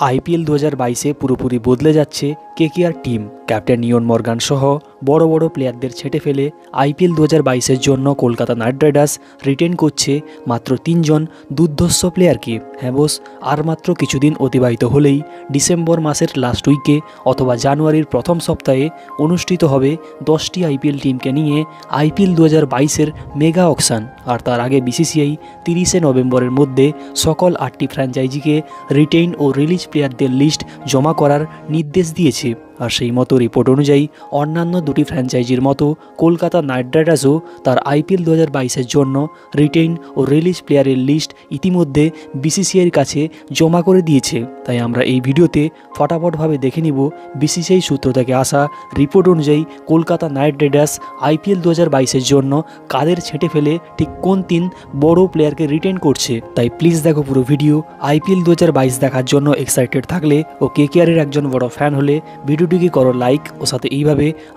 IPL 2022 पुरोपुरी बदले जाच्छे KKR team captain Eoin Morgan सह बड़ बड़ प्लेयारदेर छेटे फेले आईपीएल 2022 एर जोन्नो कोलकाता नाइट राइडार्स रिटेन करछे मात्र 3 जन दुर्धर्ष प्लेयारके। हाँ बस आर मात्र किछुदिन अतिबाहित होलेई डिसेम्बर मासेर लास्ट उइके अथवा जानुआरिर प्रथम सप्ताहे अनुष्ठित होबे 10टी आईपीएल टीमके निये आईपीएल 2022 एर मेगा अक्शन और तार आगे बीसीसीआई 30 नवेम्बर मध्य सकल 8टी फ्रैंचाइजीके रिटेन और रिलीज प्लेयारदेर लिस्ट जमा करार निर्देश दिएছে। और सेई मतो रिपोर्ट अनुयायी अन्यान्य दुटी फ्रैंचाइजिर मतो कोलकाता नाइट राइडार्सओ तार आईपीएल 2022 एर जोन्नो रिटेन और रिलीज प्लेयारेर लिस्ट इतिमध्ये बीसीसीआईर काछे जमा करे दिएছে। ताई आमरा एई भिडियोते फटाफटभावे देखे निब बीसीसीआई सूत्र थेके आसा रिपोर्ट अनुयायी कोलकाता नाइट राइडार्स आईपीएल 2022 एर जोन्नो कादेर छेटे फेले ठीक कोन तीन बड़ो प्लेयारके रिटेन करछे। ताई प्लिज देखो पुरो भिडियो। आईपीएल 2022 देखार जोन्नो एक्साइटेड थाकले ओ केकेआरेर एकजन बड़ो फैन हले भिडियो भिडियोटी करो लाइक और साथ ही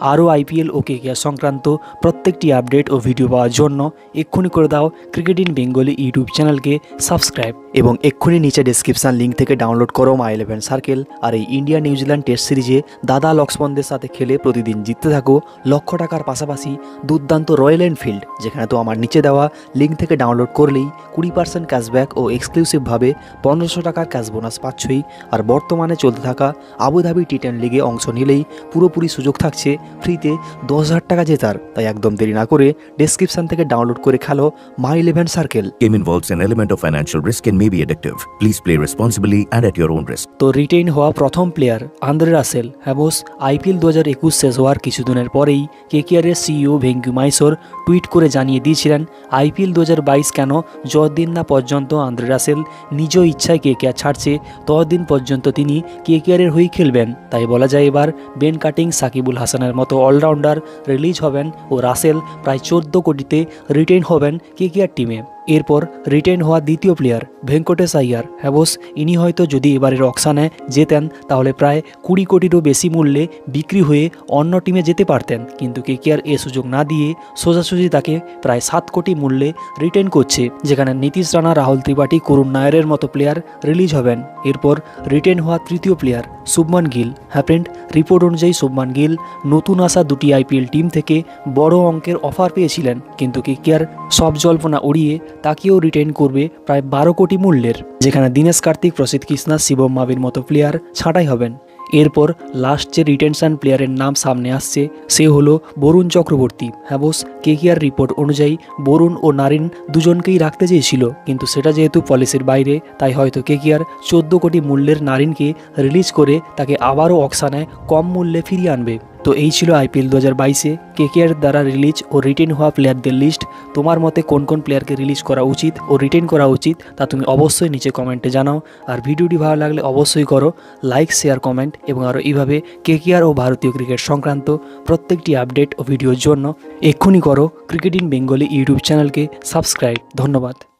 आओ आईपीएल और केकेआर संक्रांत प्रत्येकटी आपडेट और भिडियो पावार जोन्नो एक्षुनि करे दाओ cricket in Bengali YouTube channel के सबसक्राइब एवं एक्षुनि नीचे डेस्क्रिप्शन लिंक थेके डाउनलोड करो my11circle। और इंडिया न्यूजिलैंड टेस्ट सिरिजे दादा लक्ष्मणदेर साथे खेले प्रतिदिन जितते थाको लक्ष टाकार पाशापाशि दुर्दान्त रॉयल एनफिल्ड, जेखाने तो आमार नीचे देवा लिंक थेके डाउनलोड करलेई 20% कैशबैक और एक्सक्लूसिव भावे 1500 टाकार कैश बोनस पाच्छोई। और बर्तमाने चलते थाका आबुधाबी टी10 लिगे अंश निलेई पुरोपुरी सुयोग थाकछे फ्रीते 10,000 टाका जेतार। ताई एकदम देरी ना करे डेस्क्रिप्शन थेके डाउनलोड करे खेलो my11circle। Game involves an element of financial risk and may be addictive, please play responsibly and at your own risk. तो रिटेन हुआ प्रथम प्लेयार आंद्रे रासेल। हाँ बस आईपीएल 2021 शेष होवार किछुदिनेर परेई KKR CEO Venky Mysore tweet करे जानिए दिएछिलेन आईपीएल 2022 केन जतदिन ना पर्यन्त आंद्रे रासेल निज इच्छाय केकेआर छाड़छे ततदिन पर्यन्त तिनि केकेआर एर हये खेलबेन। ताई बला যায় এবার বেনকাটিং সাকিবুল হাসানের মতো অলরাউন্ডার রিলিজ হবেন ও রাসেল প্রায় 14 কোটিতে রিটেইন হবেন কেকেআর টিমে। एरपर रिटेन हुआ द्वितीय प्लेयार भेंकटेश अय्यार। हाँ बस इनी हयतो यदि एबारे अक्शने जेतेन ताहले प्राय 20 कोटिरो बेशी मूल्ये बिक्री हुए अन्य टीमे जेते पारतेन, किन्तु केकेआर ए सुयोग ना दिए सोजासुजी ताके प्राय 7 कोटी मूल्ये रिटेन करछे, जेखाने नीतीश राणा, राहुल त्रिपाठी, करुण नायरेर मतो प्लेयार रिलीज हबेन। एरपर रिटेन हुआ तृतीय प्लेयार शुभमन गिल। हाँ फ्रेंड, रिपोर्ट अनुयायी शुभमन गिल नतून आसा दुटी आईपीएल टीम थेके बड़ अंकेर अफार पेयेछिलेन, किन्तु केकेआर सब जल्पना उड़िए ताकियो रिटेन करबे प्राय 12 कोटी मूल्येर, जेखाने दिनेश कार्तिक, प्रसिद्ध कृष्णा, शिवम माविर मतो प्लेयार छाटाई हबेन। एरपर लास्ट जो रिटेंशन प्लेयारेर नाम सामने आसछे से हलो वरुण चक्रवर्ती। हाँ बस केकेआर रिपोर्ट अनुयायी वरुण और नारिन दुजोनकेई राखते चेयेछिलो, किन्तु सेटा जेहेतु पलिसिर बाइरे ताई हयतो केकेआर 14 कोटी मूल्येर नारिनके रिलीज करे ताके आबारो अक्शने कम मूल्ये फिरिये आनबे। तो यही छिलो आईपीएल 2022 केकेआर द्वारा रिलीज और रिटेन हुआ प्लेयारदेर लिस्ट। तोमार मते कोन कोन प्लेयारके रिलीज करा उचित और रिटेन करा उचित ता तुमी अवश्य नीचे कमेंटे जानाओ। और भिडियोटी भालो लागले अवश्य करो लाइक, शेयर, कमेंट एबं आरो एइभावे केकेआर और भारतीय क्रिकेट संक्रांत प्रत्येकटी आपडेट और भिडियोर जोन्नो एक्षुनि करो cricket in Bengali YouTube channel के सबसक्राइब। धन्यवाद।